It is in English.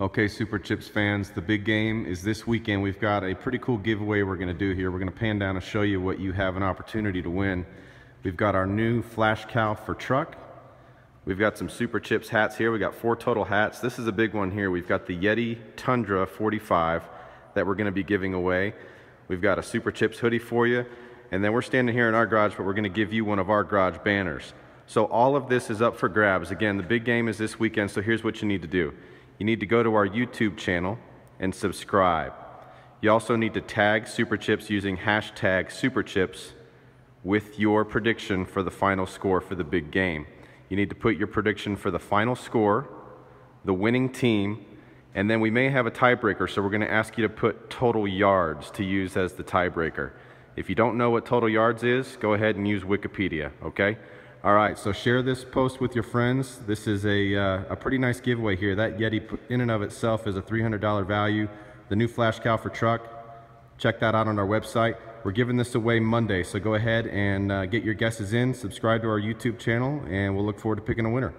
Okay, Superchips fans, the big game is this weekend. We've got a pretty cool giveaway we're going to do here. We're going to pan down and show you what you have an opportunity to win. We've got our new Flashcal for truck. We've got some Superchips hats here. We've got 4 total hats. This is a big one here. We've got the Yeti Tundra 45 that we're going to be giving away. We've got a Superchips hoodie for you. And then we're standing here in our garage, but we're going to give you one of our garage banners. So all of this is up for grabs. Again, the big game is this weekend, so here's what you need to do. You need to go to our YouTube channel and subscribe. You also need to tag Superchips using hashtag Superchips with your prediction for the final score for the big game. You need to put your prediction for the final score, the winning team, and then we may have a tiebreaker, so we're going to ask you to put total yards to use as the tiebreaker. If you don't know what total yards is, go ahead and use Wikipedia, okay? All right, so share this post with your friends. This is a pretty nice giveaway here. That Yeti in and of itself is a $300 value. The new Flashcal for truck, check that out on our website. We're giving this away Monday, so go ahead and get your guesses in, subscribe to our YouTube channel, and we'll look forward to picking a winner.